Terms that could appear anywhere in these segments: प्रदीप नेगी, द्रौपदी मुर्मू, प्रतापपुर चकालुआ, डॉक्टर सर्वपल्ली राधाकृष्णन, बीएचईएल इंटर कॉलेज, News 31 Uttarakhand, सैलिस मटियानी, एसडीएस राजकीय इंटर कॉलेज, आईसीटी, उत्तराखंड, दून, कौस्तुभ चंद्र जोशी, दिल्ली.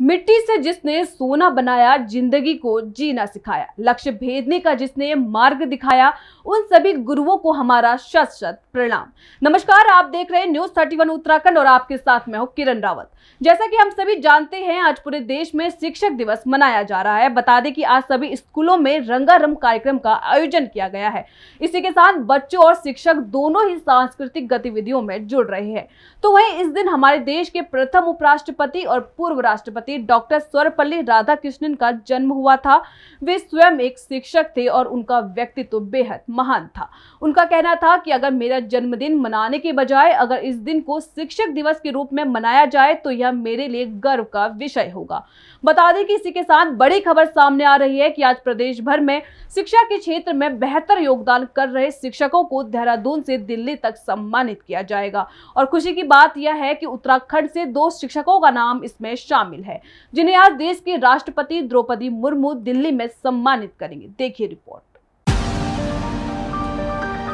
मिट्टी से जिसने सोना बनाया, जिंदगी को जीना सिखाया, लक्ष्य भेदने का जिसने मार्ग दिखाया, उन सभी गुरुओं को हमारा शत शत प्रणाम। नमस्कार, आप देख रहे हैं न्यूज 31 उत्तराखंड और आपके साथ मैं हूं किरण रावत। जैसा कि हम सभी जानते हैं, आज पूरे देश में शिक्षक दिवस मनाया जा रहा है। बता दें कि आज सभी स्कूलों में रंगारंग कार्यक्रम का आयोजन किया गया है। इसी के साथ बच्चों और शिक्षक दोनों ही सांस्कृतिक गतिविधियों में जुड़ रहे हैं। तो वहीं इस दिन हमारे देश के प्रथम उपराष्ट्रपति और पूर्व राष्ट्रपति डॉक्टर सर्वपल्ली राधाकृष्णन का जन्म हुआ था। वे स्वयं एक शिक्षक थे और उनका व्यक्तित्व बेहद महान था। उनका कहना था कि अगर मेरा जन्मदिन मनाने के बजाय अगर इस दिन को शिक्षक दिवस के रूप में मनाया जाए तो यह मेरे लिए गर्व का विषय होगा। बता दें कि इसी के साथ बड़ी खबर सामने आ रही है कि आज प्रदेश भर में शिक्षा के क्षेत्र में बेहतर योगदान कर रहे शिक्षकों को देहरादून से दिल्ली तक सम्मानित किया जाएगा। और खुशी की बात यह है कि उत्तराखंड से 2 शिक्षकों का नाम इसमें शामिल है, जिन्हें आज देश के राष्ट्रपति द्रौपदी मुर्मू दिल्ली में सम्मानित करेंगे। देखिए रिपोर्ट।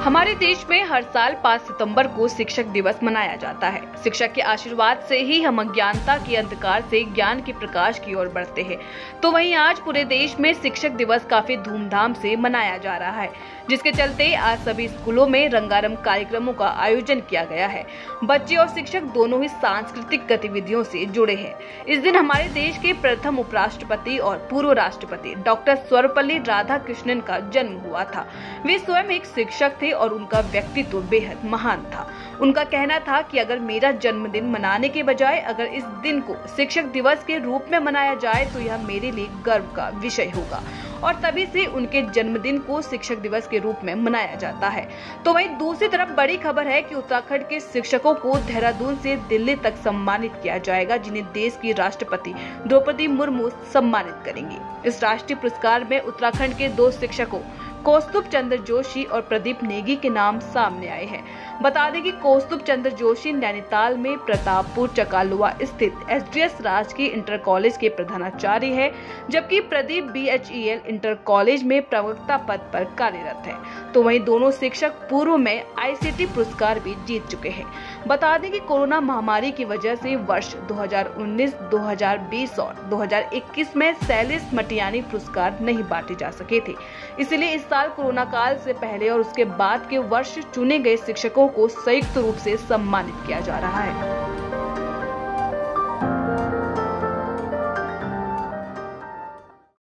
हमारे देश में हर साल 5 सितंबर को शिक्षक दिवस मनाया जाता है। शिक्षक के आशीर्वाद से ही हम अज्ञानता के अंधकार से ज्ञान के प्रकाश की ओर बढ़ते हैं। तो वहीं आज पूरे देश में शिक्षक दिवस काफी धूमधाम से मनाया जा रहा है, जिसके चलते आज सभी स्कूलों में रंगारंग कार्यक्रमों का आयोजन किया गया है। बच्चे और शिक्षक दोनों ही सांस्कृतिक गतिविधियों से जुड़े हैं। इस दिन हमारे देश के प्रथम उपराष्ट्रपति और पूर्व राष्ट्रपति डॉक्टर सर्वपल्ली राधाकृष्णन का जन्म हुआ था। वे स्वयं एक शिक्षक थे और उनका व्यक्तित्व बेहद महान था। उनका कहना था कि अगर मेरा जन्मदिन मनाने के बजाय अगर इस दिन को शिक्षक दिवस के रूप में मनाया जाए तो यह मेरे लिए गर्व का विषय होगा। और तभी से उनके जन्मदिन को शिक्षक दिवस के रूप में मनाया जाता है। तो वहीं दूसरी तरफ बड़ी खबर है कि उत्तराखंड के शिक्षकों को देहरादून से दिल्ली तक सम्मानित किया जाएगा, जिन्हें देश की राष्ट्रपति द्रौपदी मुर्मू सम्मानित करेंगी। इस राष्ट्रीय पुरस्कार में उत्तराखंड के 2 शिक्षकों कौस्तुभ चंद्र जोशी और प्रदीप नेगी के नाम सामने आए हैं। बता दें कि कौस्तुभ चंद्र जोशी नैनीताल में प्रतापपुर चकालुआ स्थित एसडीएस राजकीय इंटर कॉलेज के प्रधानाचार्य हैं, जबकि प्रदीप बीएचईएल इंटर कॉलेज में प्रवक्ता पद पर कार्यरत है। तो वहीं दोनों शिक्षक पूर्व में आईसीटी पुरस्कार भी जीत चुके हैं। बता दें कि कोरोना महामारी की वजह से वर्ष 2019, 2020 और 2021 में सैलिस मटियानी पुरस्कार नहीं बांटे जा सके थे। इसलिए इस साल कोरोना काल से पहले और उसके बाद के वर्ष चुने गए शिक्षकों को संयुक्त रूप से सम्मानित किया जा रहा है।